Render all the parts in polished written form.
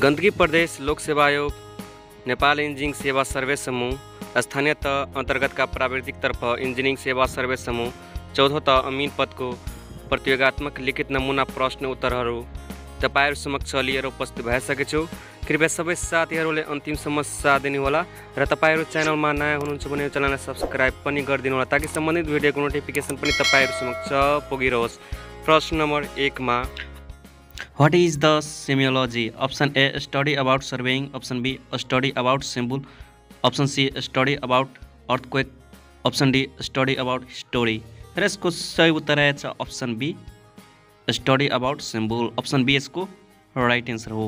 गण्डकी प्रदेश लोक सेवा आयोग, नेपाल इंजीनियरिंग सेवा सर्वे समूह स्थानीय तह अंतर्गत का प्राविधिक तर्फ इंजीनियरिंग सेवा सर्वे समूह 14 अमीन पद को प्रतियोगितात्मक लिखित नमूना प्रश्न उत्तरहरू तपाईहरु समक्ष लिएर उपस्थित भइसकेको छु। कृपया सबै साथीहरूले अन्तिमसम्म साथ दिनुहोला र तपाईहरु च्यानलमा नयाँ हुनुहुन्छ भने च्यानललाई सब्स्क्राइब पनि गरिदिनु होला ताकि सम्बन्धित भिडियोको नोटिफिकेसन पनि तपाईहरु समक्ष पुगिरहोस्। प्रश्न नम्बर 1 मा What is the semiology? Option A, study about surveying. Option B, study about symbol. Option C, study about earthquake. Option D, study about history. तर यसको सही उत्तर रहेछ option B, study about symbol. Option B यसको right answer हो।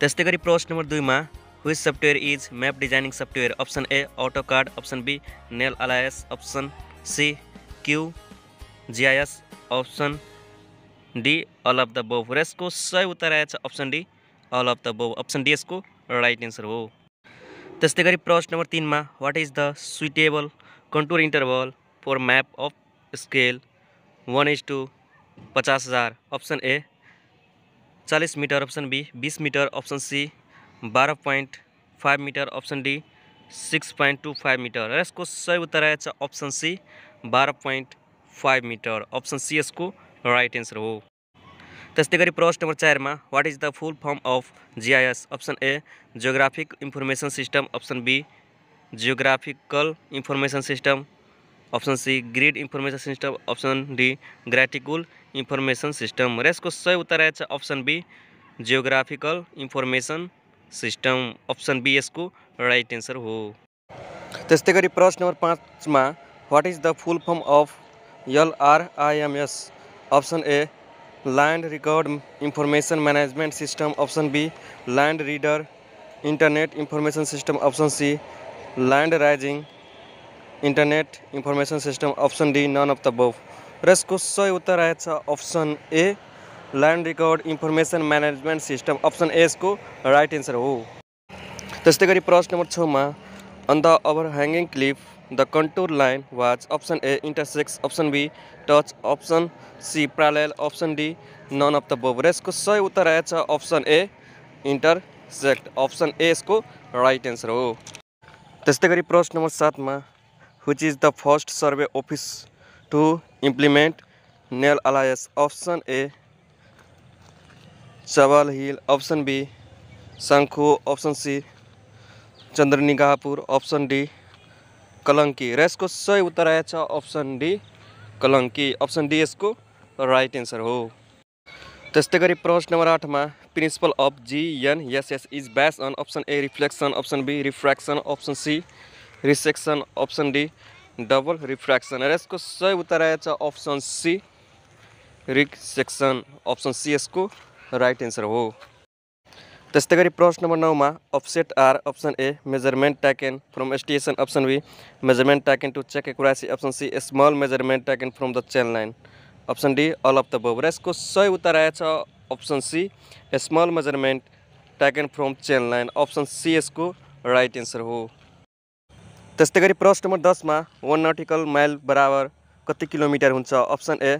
त्यस्तै गरी प्रश्न नम्बर 2 मा Which software is map designing software? Option A, AutoCAD. Option B, नेल अलायस. Option C, Q G I. Option D all of the above. यसको सही उत्तर रहेछ option D all of the above. Option D यसको right answer हो। त्यस्तै गरी प्रश्न नम्बर 3 मा what is the suitable contour interval for map of scale 1:50,000? Option A 40 metre, option B 20 metre, option C 12.5 metre, option D 6.25 metre. यसको सही उत्तर रहेछ option C 12.5 metre. Option C यसको राइट आन्सर हो। त्यस्तै गरी प्रश्न नम्बर 4 मा what is the full form of GIS? Option A geographic information system, option B geographical information system, option C grid information system, option D graticule information system. यसको सही उत्तर रहेछ option B geographical information system. Option B यसको right answer हो। त्यस्तै गरी प्रश्न नम्बर 5 मा what is the full form of ULRIMS? Option A land record information management system, option B land reader internet information system, option C land rising internet information system, option D none of the above. यसको सही उत्तर रहेछ option A land record information management system. Option A इसको right answer हो। त्यस्तै गरी प्रश्न नम्बर 6 मा on the overhanging cliff The contour line was option A intersects, option B touch, option C parallel, option D none of the above. यसको सही उत्तर रहेछ option A intersect। option A यसको right answer हो। त्यस्तै गरी प्रश्न नम्बर 7 मा which is the first survey office to implement नेल अलायस? option A जवाल हिल, option B Sankhu, option C Chandranigahpur, option D Kalanki. यसको सही उत्तर रहेछ option D Kalanki. Option D यसको राइट आन्सर हो। त्यस्तै गरी प्रश्न नम्बर 8 मा principle of GNSS is based on option A reflection, option B refraction, option C resection, option D double refraction. यसको सही उत्तर रहेछ option C resection. Option C यसको राइट आन्सर हो। त्यस्तै गरी प्रश्न नम्बर 9 मा offset are? Option A measurement taken from station, option B measurement taken to check accuracy, option C small measurement taken from the chain line, option D all of the above. यसको सही उत्तर रहेछ option C small measurement taken from chain line. Option C यसको right answer हो। त्यस्तै गरी प्रश्न number 10 मा 1 नॉटिकल माइल बराबर कति किलोमिटर हुन्छ? Option A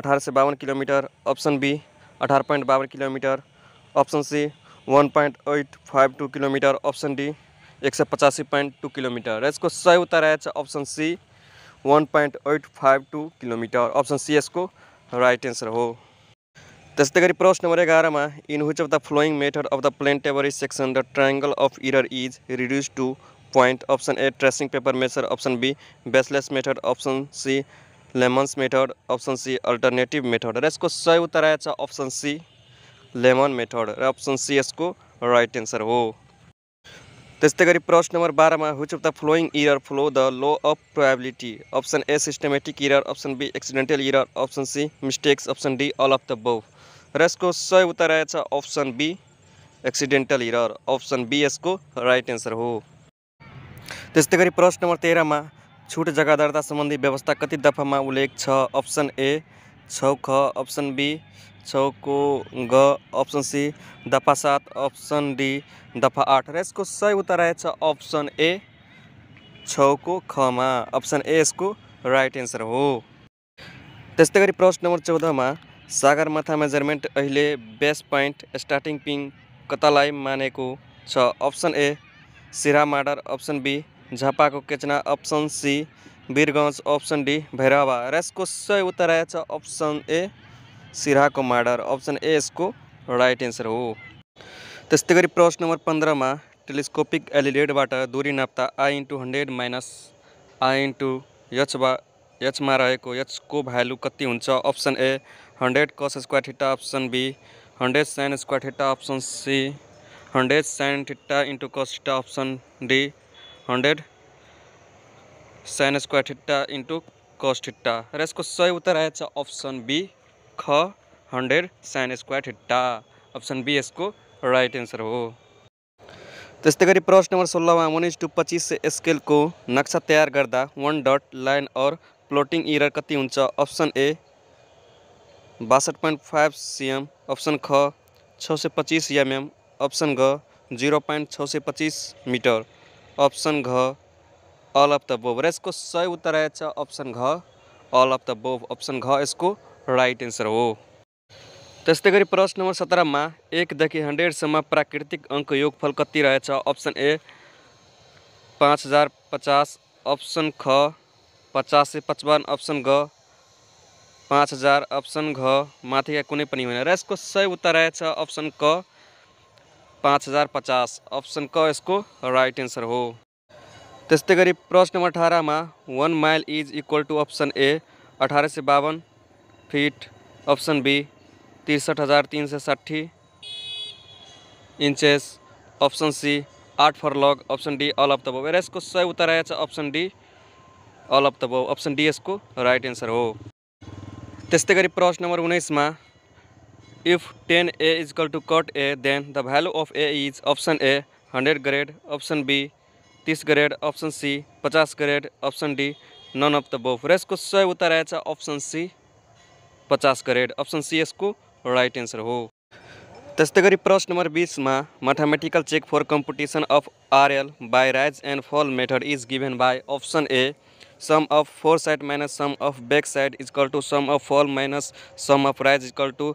1852 kilometre, option B 18.52 kilometre, option C 1.852 kilometre, option D 185.2 kilometre. इसको सही उत्तर रहेछ option C 1.852 kilometre. Option C इसको राइट आंसर हो। त्यस्तै गरी प्रश्न नम्बर 11 मा in which of the flowing method of the plane table section the triangle of error is reduce to point? Option A tracing paper method, option B baseless method, option C Lehmann's method, option C alternative method. इसको सही उत्तर रहेछ option C Lehmann method. Option C यसको right answer हो। त्यस्तै गरी प्रश्न नम्बर 12 मा which of the flowing error flow the law of probability? Option A systematic error, option B accidental error, option C mistakes, option D all of the above. यसको सही उत्तर रहेछ option B accidental error. Option B यसको right answer हो। त्यस्तै गरी प्रश्न number 13 मा छुट जग्गा दर्ता सम्बन्धी व्यवस्था कति दफामा उल्लेख छ? ऑप्शन ए 6 ख, ऑप्शन बी 6 को ग, ऑप्शन सी दफा 7, ऑप्शन डी दफा 8। यसको सही उत्तर रहेछ ऑप्शन ए 6 को ख मा। ऑप्शन ए यसको राइट आन्सर हो। त्यस्तै गरी प्रश्न नम्बर 14 मा सागरमाथा मेजरमेन्ट अहिले बेस पॉइंट स्टार्टिंग पिन कतालाई मानेको छ? अप्सन ए सिरा मार्डर, अप्सन बी झापाको केचना, option C Birgunj, option D Bhairahawa. र यसको सही उत्तर रहेछ option A सिराको Mardar. Option A यसको राइट एन्सर हो। त्यस्तै गरी प्रश्न नम्बर 15 मा टेलिस्कोपिक एलिलेडबाट दूरी नाप्दा I into 100 minus I into H बा एच में रहेको एच को भ्यालु कति हुन्छ? Option A 100 cos square theta, option B 100 sine square theta, option C 100 sine theta into cos theta, option D 100 sine square theta into cos theta. र यसको सही उत्तर आएछ अप्सन बी ख 100 sine square theta. Option B यसको right answer हो। त्यस्तै गरी प्रश्न नंबर 16 में 19:25 स्केल को नक्शा तैयार गर्दा 1 डट लाइन और प्लॉटिंग एरर कति हुन्छ? अप्सन ए 62.5 cm, अप्सन ख 625 mm, अप्सन ग 0.625 m, अप्सन घ अल अफ द बोभ। र यसको सही उत्तर रहेछ अप्सन घ अल अफ द बोभ। अप्सन घ यसको राइट एन्सर हो। त्यस्तै गरी प्रश्न नंबर 17 में 1 देखि 100 सम्म प्राकृतिक अंक योगफल कति रहेछ? अप्सन ए 5050, अप्सन ख 50 से 55, अप्सन ग 5000, अप्सन घ माथिका कुनै पनि होइन। र यसको सही उत्तर रहेछ अप्सन क 5050। अप्सन क यसको राइट एन्सर हो। त्यस्तै गरी प्रश्न नंबर 18 में 1 mile is equal to option A 1852 feet, option B 63,360 inches, option C 8 furlong, option D all of the above. इसको सही उत्तर आएछ option D all of the above. Option D इसको राइट एन्सर हो। त्यस्तै गरी प्रश्न नंबर 19 में if 10a is equal to cut A then the value of A is option A 100 grade, option B 30 grade, option C 50 grade, option D none of the above. इसको सही उत्तर आएछ option C 50 grade. Option C इसको right answer हो। त्यस्तै गरी प्रश्न number 20 में mathematical check for competition of RL by rise and fall method is given by option A sum of fore side minus sum of back side is equal to sum of fall minus sum of rise is equal to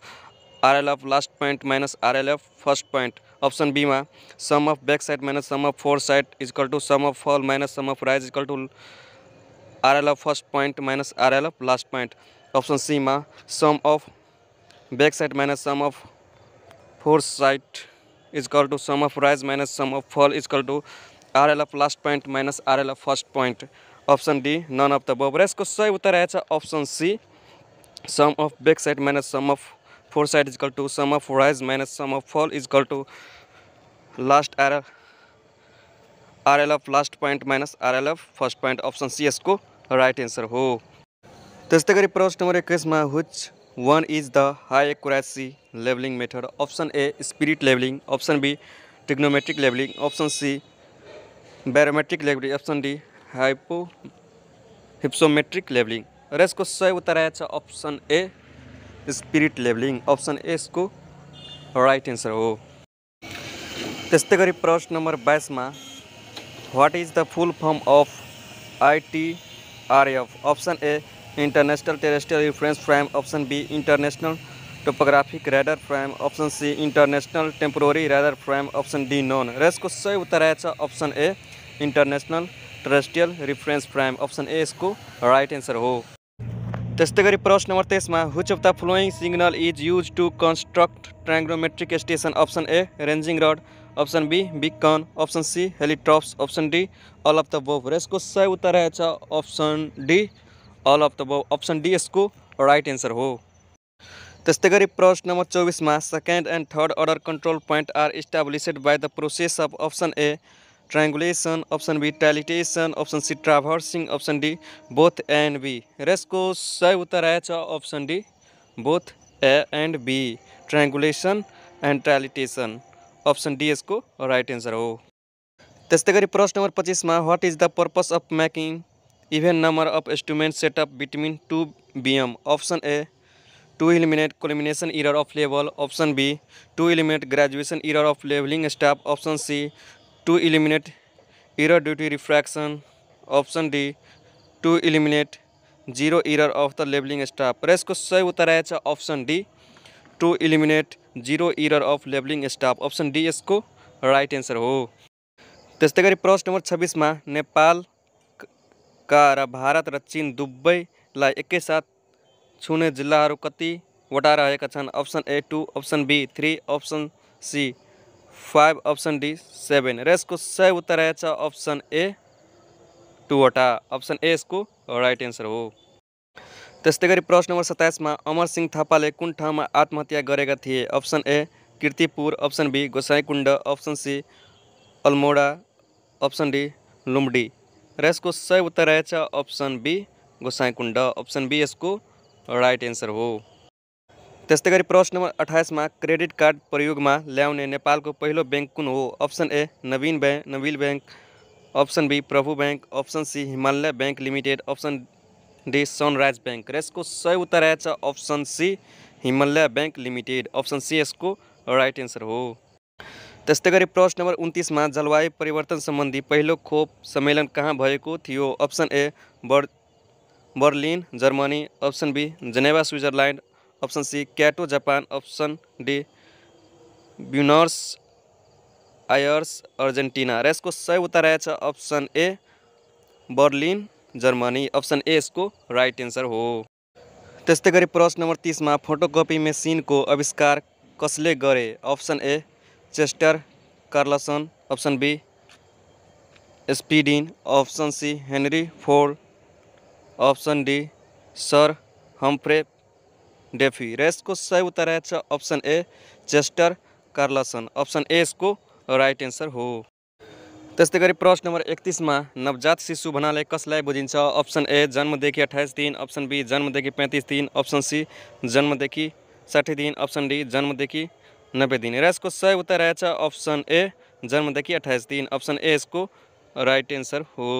RL of last point minus RL of first point, option B में sum of back side minus sum of fore side is equal to sum of fall minus sum of rise is equal to RL of first point minus RL of last point, option C में sum of back side minus sum of fore side is equal to sum of rise minus sum of fall is equal to RL of last point minus RL of first point, option D none of the above. र यसको सही उत्तर रहेछ option C sum of back side minus sum of fore side is equal to sum of rise minus sum of fall is equal to last RL of last point minus RL of first point. Option C इसको right answer हो। त्यस्तै गरी प्रश्न number 21 में which one is the high accuracy levelling method? Option A spirit levelling, option B trigonometric levelling, option C barometric levelling, option D hypsometric levelling. र यसको सही उत्तर रहेछ option A spirit levelling. Option A इसको right answer हो। त्यस्तै गरी प्रश्न नंबर 22 में what is the full form of ITRF? Option A international terrestrial reference frame, option B international topographic radar frame, option C international temporary radar frame, option D none. र यसको सही उत्तर रहेछ option A international terrestrial reference frame. Option A इसको right answer हो। त्यस्तै गरी प्रश्न नंबर 23 में which of the following signal is use to construct trigonometric station? Option A ranging rod, option B beacon, option C heliotropes, option D all of the above. र यसको सही उत्तर रहेछ option D all of the above. Option D इसको right answer हो। त्यस्तै गरी प्रश्न नंबर 24 में second and third order control point are established by the process of option A triangulation, option be trilateration, option C traversing, option D both A and B. र यसको सही उत्तर रहेछ option D both A and B, triangulation and trilateration. Option D इसको right answer हो। त्यस्तै गरी प्रश्न नंबर 25 में what is the purpose of making even number of instrument setup between two BM? Option A to eliminate collimation error of level, option B to eliminate graduation error of levelling staff, option C two eliminate error due to refraction, option D to eliminate zero error of the levelling staff. र यसको सही उत्तर रहेछ option D to eliminate zero error of लेबलिङ staff option D यसको right answer हो। त्यस्तै गरी प्रश्न नम्बर 26 मा नेपाल का र भारत र चीन दुबईलाई एकैसाथ छुने जिल्लाहरू कतिवटा रहेका छन्? Option A 2, option B 3, option C 5, option D 7। र यसको सही उत्तर रहेछ अप्सन ए 2 वटा। अप्सन ए यसको राइट एन्सर हो। त्यस्तै गरी प्रश्न नम्बर 27 मा अमर सिंह थापाले कुन ठाउँमा आत्महत्या गरेका थिए? Option A Kirtipur, option B Gosaikunda, option C Almora, option D लुम्बी। र यसको सही उत्तर रहेछ option B Gosaikunda. Option B यसको राइट एन्सर हो। त्यस्तै गरी प्रश्न नम्बर 28 मा क्रेडिट कार्ड प्रयोगमा ल्याउने नेपालको पहिलो बैंक कुन हो? Option A Nabil bank, option B Prabhu bank, option C Himalaya bank limited, option D Sunrise bank. यसको सही उत्तर रहेछ option C Himalaya bank limited. Option C यसको राइट एन्सर हो। त्यस्तै गरी प्रश्न नम्बर 29 मा जलवायु परिवर्तन सम्बन्धी पहिलो खोप सम्मेलन कहाँ भएको थियो? Option A Berlin Germany, option B Geneva Switzerland, option C Kyoto Japan, option D Buenos Aires Argentina. यसको सही उत्तर रहेछ option A Berlin Germany. Option A यसको राइट एन्सर हो। त्यस्तै गरी प्रश्न नम्बर 30 मा फोटोकपी मेसिनको आविष्कार कसले गरे? Option A Chester Carlson, option B स्पिडिन, option C Henry Ford, option D sir Humphrey Davy. यसको सही उत्तर रहेछ option A Chester Carlson. Option A यसको राइट एन्सर हो। त्यस्तै गरी प्रश्न नम्बर 31 मा नवजात शिशु भन्नाले कसलाई बुझिन्छ? अप्सन ए जन्मदेखि 28 दिन, अप्सन बी जन्मदेखि 35 दिन, अप्सन सी जन्मदेखि 60 दिन, अप्सन डी जन्मदेखि 90 दिन। र यसको सही उत्तर रहेछ अप्सन ए जन्मदेखि 28 दिन। अप्सन ए यसको राइट एन्सर हो।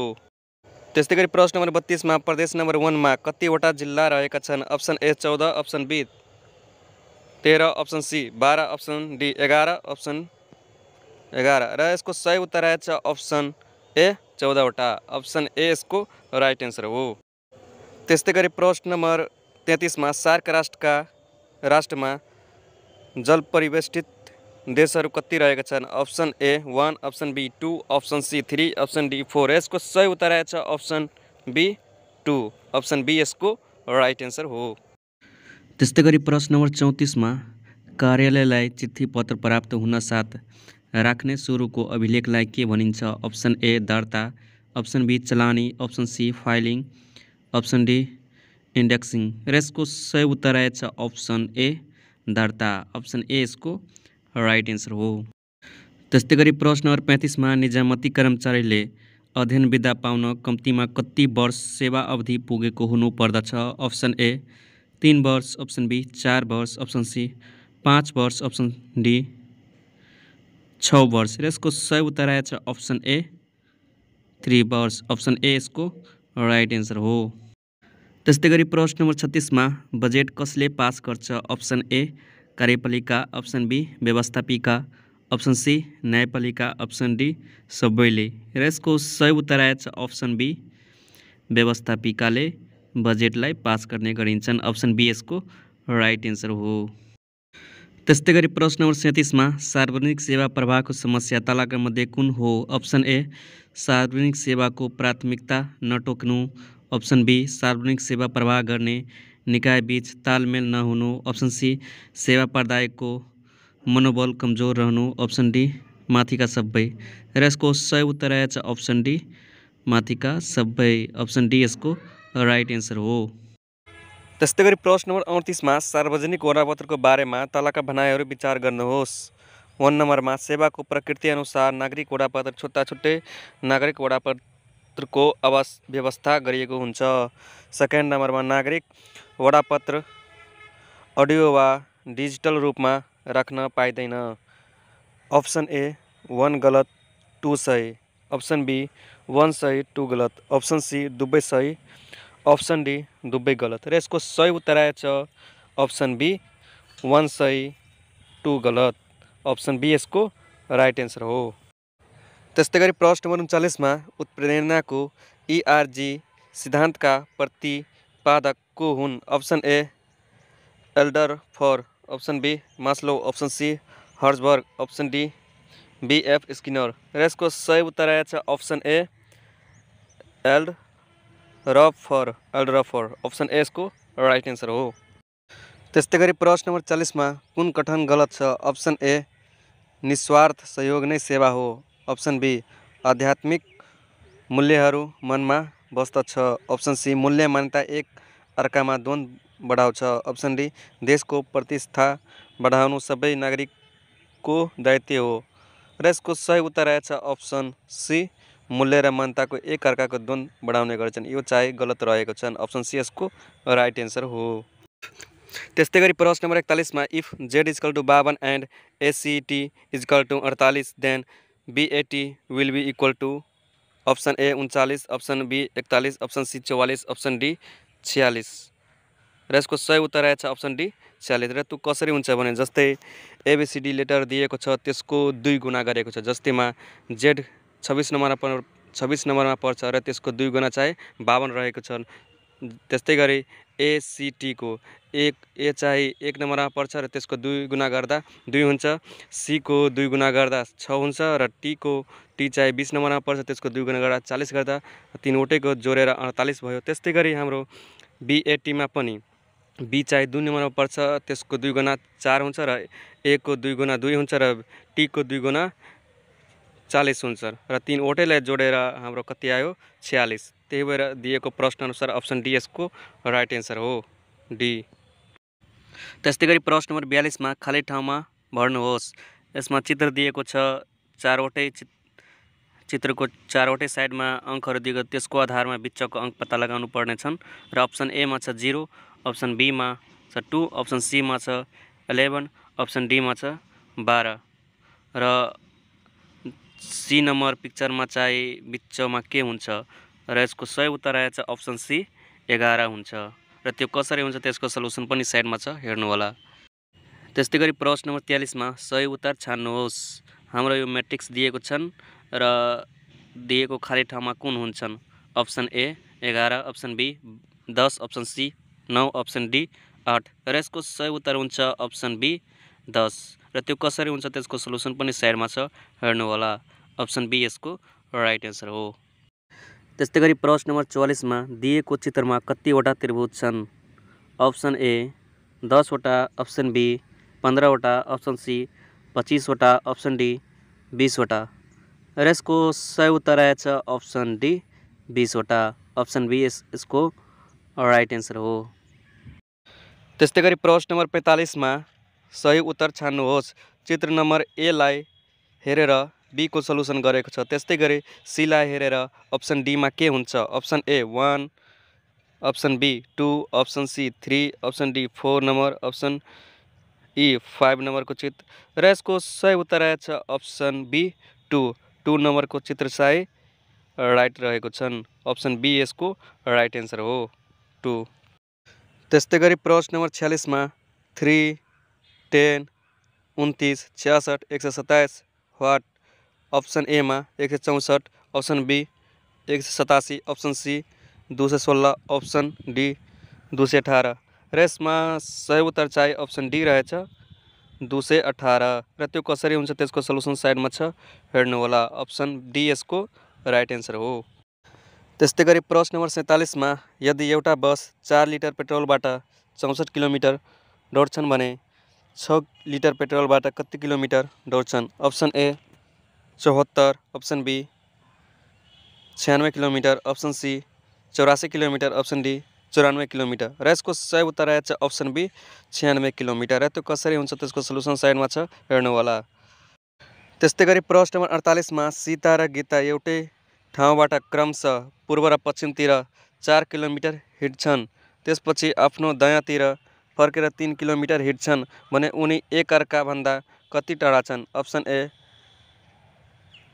त्यस्तै गरी प्रश्न नम्बर 32 मा प्रदेश नम्बर 1 मा कतिवटा जिल्ला रहेका छन्? Option A 14, option B 13, option C 12, option D 11। र यसको सही उत्तर रहेछ अप्सन ए 14 वटा। अप्सन ए यसको राइट एन्सर हो। त्यस्तै गरी प्रश्न नम्बर 33 मा सार्क राष्ट्रमा जल परिवेष्टित देशहरू कति रहेका छन्? Option A 1, option B 2, option C 3, option D 4। यसको सही उत्तर रहेछ अप्सन बी 2। अप्सन बी यसको राइट एन्सर हो। त्यस्तै गरी प्रश्न नम्बर 34 मा कार्यालयलाई चिठी पत्र प्राप्त हुन साथ राख्ने सुरुको अभिलेखलाई के भनिन्छ? अप्सन ए दर्ता, अप्सन बी चलानी, option C filing, option D indexing. यसको सही उत्तर रहेछ अप्सन ए दर्ता। अप्सन ए यसको राइट एन्सर हो। त्यस्तै गरी प्रश्न नम्बर 35 मा निजामती कर्मचारीले अध्ययन विदा पाउन कम्तीमा कति वर्ष सेवा अवधि पुगेको हुनुपर्दछ? अप्सन ए 3 वर्ष, अप्सन बी 4 वर्ष, अप्सन सी 5 वर्ष, अप्सन डी 6 वर्ष। यसको सही उत्तर रहेछ अप्सन ए 3 वर्ष। अप्सन ए यसको राइट एन्सर हो। त्यस्तै गरी प्रश्न नम्बर 36 मा बजेट कसले पास गर्छ? अप्सन ए कार्यपालिका, अप्सन बी व्यवस्थापिका, अप्सन सी न्यायपालिका, अप्सन डी सबैले। र यसको सही उत्तर रहेछ अप्सन बी व्यवस्थापिकाले बजेटलाई पास गर्ने गरिन्छन्। अप्सन बी यसको राइट एन्सर हो। त्यस्तै गरी प्रश्न नम्बर 37 मा सार्वजनिक सेवा प्रवाहको समस्या तलका मध्ये कुन हो? अप्सन ए सार्वजनिक सेवाको प्राथमिकता नटोक्नु, अप्सन बी सार्वजनिक सेवा प्रवाह गर्ने निकाय बीच तालमेल नहुनु, अप्सन सी सेवा प्रदायकको मनोबल कमजोर रहनु, अप्सन डी माथिका सबै। र यसको सही उत्तर रहेछ अप्सन डी माथिका सबै। अप्सन डी यसको राइट एन्सर हो। त्यस्तै गरी प्रश्न नम्बर 38 मा सार्वजनिक वडापत्रको बारेमा तलका भनाइहरू विचार गर्नुहोस्। 1 नम्बरमा सेवाको प्रकृति अनुसार नागरिक वडापत्र छुट्टा छुट्टै नागरिक वडापत्रको व्यवस्था गरिएको हुन्छ। 2 नम्बरमा नागरिक वडापत्र अडियो वा डिजिटल रूपमा राख्न पाइँदैन। अप्सन ए 1 गलत 2 सही, अप्सन बी 1 सही 2 गलत, अप्सन सी 2 सही, अप्सन डी 2 गलत। र यसको सही उत्तर आएछ अप्सन बी 1 सही 2 गलत। अप्सन बी यसको राइट एन्सर हो। त्यस्तै गरी प्रश्न नम्बर 39 मा उत्प्रेरणाको ERG सिद्धान्तका प्रतिपादक को हुन्? Option A Alderfer, option B Maslow, option C Herzberg, option D B F Skinner. र यसको सही उत्तर आएछ option A Alderfer. Option A इसको राइट एंसर हो। त्यस्तै गरी प्रश्न नंबर 40 में कुन कथन गलत छ? ऑप्शन ए निस्वार्थ सहयोग नै सेवा हो। ऑप्शन बी आध्यात्मिक मूल्यहरू मनमा बस्दछ। ऑप्शन सी मूल्य मान्यता एक अर्कामा द्वन्द बढाउँछ। ऑप्शन डी देशको प्रतिष्ठा बढाउनु सबै नागरिकको दायित्व हो। र यसको सही उत्तर रहेछ ऑप्शन सी मूल्य र मान्यताको एक अर्काको द्वन्द बढाउने गर्छन्। यो चाहिँ गलत रहेको छन्। ऑप्शन सी यसको राइट एन्सर हो। त्यस्तै गरी प्रश्न नंबर 41 में if Z is equal to 52 and ACT is equal to 48 then BAT will be equal to. Option A 39, option B 41, option C 44, option D 46। र यसको सही उत्तर आएछ ऑप्शन डी 46। र त्यो कसरी हुन्छ भने जस्तै एबीसीडी लेटर दिएको छ त्यसको 2 गुणा गरेको छ। जस्तैमा जेड 26 नम्बरमा पर्छ र त्यसको 2 गुणा चाहिँ 52 रहेको छ। त्यस्तै गरी एसीटी को ए चाहिँ 1 नम्बरमा पर्छ र त्यसको 2 गुणा गर्दा 2 हुन्छ। सी को 2 गुणा गर्दा 6 हुन्छ र टी चाहिँ 20 नम्बरमा पर्छ त्यसको 2 गुणा गर्दा 40 गर्दा तीनवटैको जोडेर 48 भयो। त्यस्तै गरी हाम्रो बीएटी मा पनि बी चाहिँ 2 नम्बरमा पर्छ त्यसको 2 गुणा 4 हुन्छ र ए को 2 गुणा 2 हुन्छ र टी को 2 गुणा 40 हुन्छ र तीनवटैलाई जोडेर हाम्रो कति आयो 46। त्यही भएर दिएको प्रश्न अनुसार अप्सन डी यसको राइट एन्सर हो डी। त्यस्तै गरी प्रश्न नम्बर 42 मा खाली ठाउँमा भर्नुहोस्। यसमा चित्र दिएको छ, चारवटै चित्रको चारवटै साइडमा अंकहरु दिएको त्यसको आधारमा बीचको अंक पत्ता लगाउनु पर्ने छन्। र अप्सन ए मा छ 0, अप्सन बी मा छ 2, अप्सन सी मा छ 11, अप्सन डी मा छ 12। र सी नम्बर पिक्चरमा चाहिँ बीचमा के हुन्छ? र यसको सही उत्तर आएछ अप्सन सी 11 हुन्छ। र त्यो कसरी हुन्छ त्यसको सल्युसन पनि साइडमा छ, हेर्नु होला। त्यस्तै गरी प्रश्न नम्बर 43 मा सही उत्तर छान्नुहोस्। हाम्रो यो मैट्रिक्स दिएको छन् र दिएको खाली ठाउँमा कुन हुन्छन्? Option A 11, option B 10, option C 9, option D 8। र यसको सही उत्तर हुन्छ अप्सन बी 10। र त्यो कसरी हुन्छ त्यसको सल्युसन पनि साइडमा छ, हेर्नु होला। अप्सन बी यसको राइट एन्सर हो। त्यस्तै गरी प्रश्न नंबर 44 में दिएको चित्रमा कतिवटा त्रिभुज छन्? अप्सन ए 10 वटा, अप्सन बी 15 वटा, अप्सन सी 25 वटा, अप्सन डी 20 वटा। र यसको सही उत्तर आएछ अप्सन डी 20 वटा। अप्सन बी यसको राइट एन्सर हो। त्यस्तै गरी प्रश्न नंबर 45 में सही उत्तर छान्नुहोस्। चित्र नंबर ए लाई हेरेर बी को सल्युसन गरेको छ। त्यस्तै गरी सी लाई हेरेर अप्सन डी मा के हुन्छ? Option A 1, option B 2, option C 3, option D 4 number, option E 5 नम्बरको चित्र। र यसको सही उत्तर आएछ अप्सन बी 2 नम्बरको चित्र चाहिँ राइट रहेको छन्। अप्सन बी यसको राइट एन्सर हो 2। त्यस्तै गरी प्रश्न नम्बर 46 मा 3, 10, 29, 66, 127 व्हाट? ऑप्शन ए में 164, option B 187, option C 216, option D 218। रेस में सही उत्तर चाहिए ऑप्शन डी रहेछ 218। र त्यो कसरी हुन्छ त्यसको सल्युसन साइडमा छ, हेर्नु होला। ऑप्शन डी यसको राइट एन्सर हो। त्यस्तै गरी प्रश्न नंबर 47 में यदि एउटा बस 4 लिटर पेट्रोलबाट 64 किलोमिटर दौड्छन् भने 6 लिटर पेट्रोलबाट कति किलोमिटर दौड्छन्? Option A 74, option B 96 kilometre, option C 84 kilometre, option D 94 kilometre. र यसको सही उत्तर आएछ ऑप्शन बी 96 किलोमीटर। र त्यो कसरी हुन्छ त्यसको सल्युसन साइडमा छ, हेर्नु होला। त्यस्तै गरी प्रश्न नंबर 48 मा सीता र गीता एउटै ठाउँबाट क्रमशः पूर्व र पश्चिमतिर 4 किलोमिटर हिँड्छन्, त्यसपछि आफ्नो दायाँतिर फर्केर 3 किलोमिटर हिँड्छन् भने उनी एकअर्का भन्दा कति टाढा छन्? Option A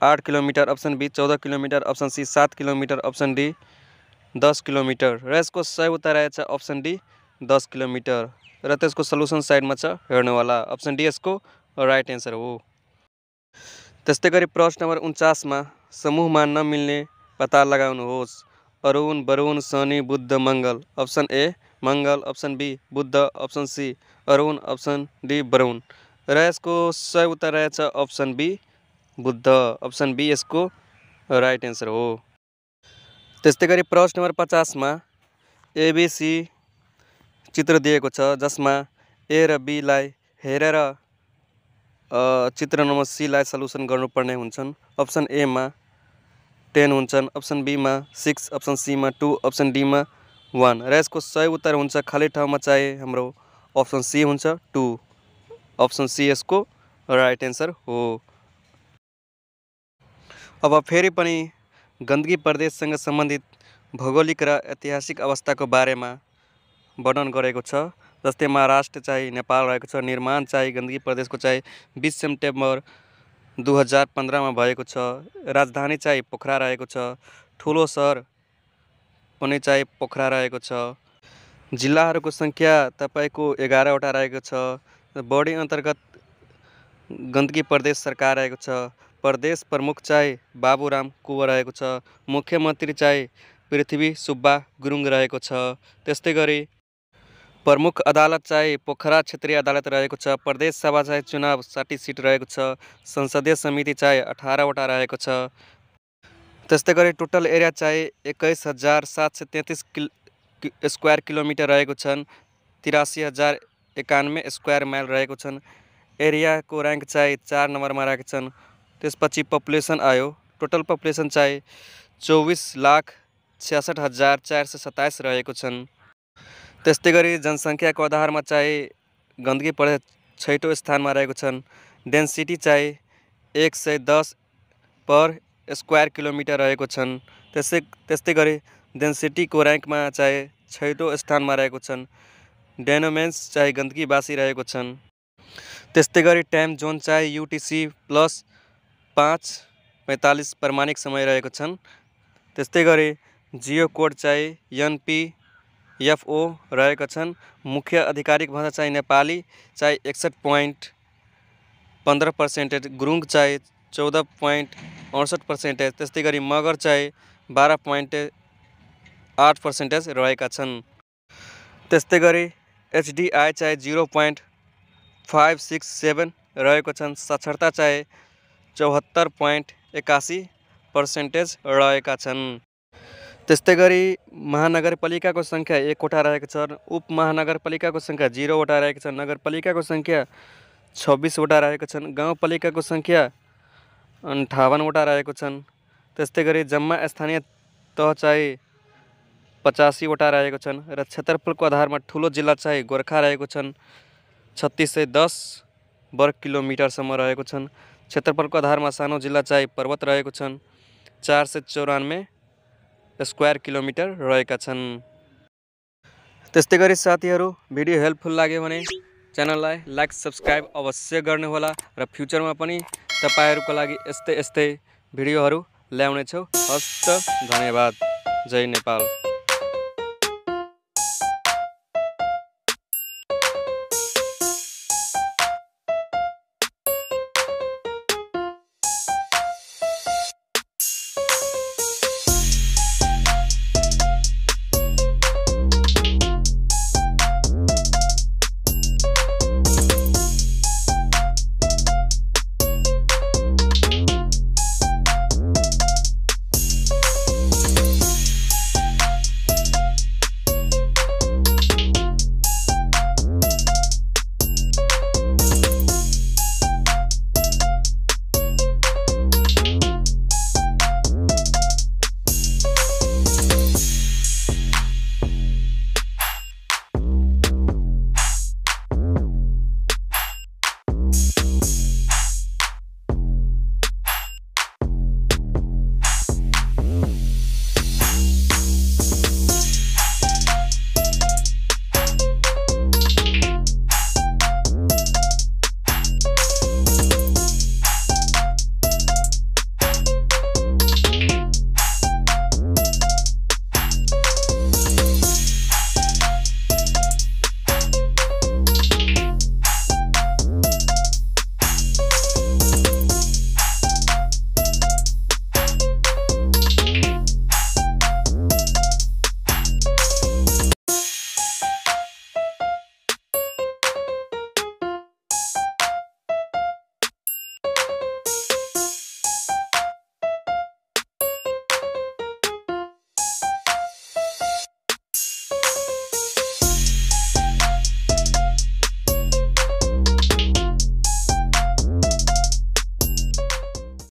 8 kilometre, option B 14 kilometre, option C 7 kilometre, option D 10 kilometre. र यसको सही उत्तर आएछ ऑप्शन डी 10 किलोमीटर। र त्यसको सल्युसन साइडमा छ, हेर्नु होला। ऑप्शन डी यसको राइट एन्सर हो। त्यस्तै गरी प्रश्न नंबर 49 मा समूहमा नमिल्ने पत्ता लगाउनुहोस्। Arun, Varun, Shani, Budh, Mangal. Option A Mangal option B, Buddha option C, Arun option D Varun. र यसको सही उत्तर रहेछ option B Buddha. Option B यसको राइट एन्सर हो। त्यस्तै गरी प्रश्न नंबर 50 में एबीसी चित्र दिएको छ, जसमा ए र बी लाई हेरेर चित्र नंबर सी लाई सल्युसन गर्नुपर्ने हुन्छन्। अप्सन ए में 10 हुन्छन्, अप्सन बी में 6, अप्सन सी में 2, अप्सन डी में 1। र यसको सही उत्तर हुन्छ खाली ठाउँमा चाहिँ हाम्रो अप्सन सी हुन्छ 2। अप्सन सी यसको राइट एन्सर हो। अब फेरि पनि गण्डकी प्रदेशसँग सम्बन्धित भौगोलिक र ऐतिहासिक अवस्थाको बारेमा वर्णन गरेको छ। जस्तै महाराष्ट्र चाहिँ नेपाल रहेको छ, निर्माण चाहिँ गण्डकी प्रदेशको चाहिँ 20 सेप्टेम्बर 2015 मा भएको छ। राजधानी चाहिँ पोखरा रहेको छ, ठूलो शहर पनि चाहिँ पोखरा रहेको छ। जिल्लाहरूको संख्या तपाईको 11 वटा रहेको छ। बॉडी अंतर्गत गण्डकी प्रदेश सरकार रहेको छ। प्रदेश प्रमुख चाहिँ बाबूराम कुवर रहेको छ। मुख्यमन्त्री चाहिँ पृथ्वी सुब्बा गुरुङ रहेको छ। त्यस्तै गरी प्रमुख अदालत चाहिँ पोखरा क्षेत्रीय अदालत रहेको छ। प्रदेश सभा चाहिँ चुनाव 60 सीट रहेको छ। संसदीय समिति चाहिँ 18 वटा रहेको छ। त्यस्तै गरी टोटल एरिया चाहिँ 21,733 स्क्वायर किलोमिटर रहेको छन्। 83,091 स्क्वायर माइल रहेको छन्। एरिया को रैंक चाहिँ 4 नंबर में रहेको छन्। त्यसपछि पपुलेसन आयो। टोटल पपुलेसन चाहिँ 24,66,427 रहेको छन्। त्यस्तै गरी जनसंख्या को आधार में चाहिँ गण्डकी प्रदेश 6ठौं स्थान में रहेको छन्। डेन्सिटी चाहिँ 110 per स्क्वायर किलोमिटर रहेको छन्। त्यस्तै गरी डेन्सिटी को रैंक में चाहिँ 6ठौं स्थान में रहेको छन्। डेनोमेन्स चाहे गण्डकीवासी रहेको छन्। त्यस्तै गरी टाइम जोन चाहे यूटीसी प्लस 5:45 प्रमाणिक समय रहेको छन्। त्यस्तै गरी जियो कोड चाहे NPFO रहेको छन्। मुख्य आधिकारिक भाषा चाहे नेपाली चाहे 61.15%, गुरुङ चाहे 14.68%, त्यस्तै गरी मगर चाहे 12.8% रहेका छन्। त्यस्तै गरी HDI चाहे 0.567 रहेको छन्। साक्षरता चाहे 74.81% रहेका छन्। त्यस्तै गरी महानगरपालिकाको संख्या 1 वटा रहेको छ। उपमहानगरपालिकाको संख्या 0 वटा रहेको छ। नगरपालिकाको संख्या 26 वटा रहेको छन्। गाउँपालिकाको संख्या 58 वटा रहेको छन्। त्यस्तै गरी जम्मा स्थानीय तह चाहिँ 85 वटा रहेको छन्। र क्षेत्रफलको आधारमा ठूलो जिल्ला चाहिँ गोरखा रहेको छन्। 3610 वर्ग किलोमिटरसम्म रहेको छन्। क्षेत्रफलको आधारमा सानो जिल्ला चाहिँ पर्वत रहेको छन्। 494 स्क्वायर किलोमिटर रहेका छन्। त्यस्तै गरी साथीहरू भिडियो हेल्पफुल लाग्यो भने च्यानललाई लाइक सब्स्क्राइब अवश्य गर्नुहोला र फ्युचरमा पनि तपाईहरुको लागि यस्तै यस्तै भिडियोहरू ल्याउने छौं। हस्त धन्यवाद। जय नेपाल।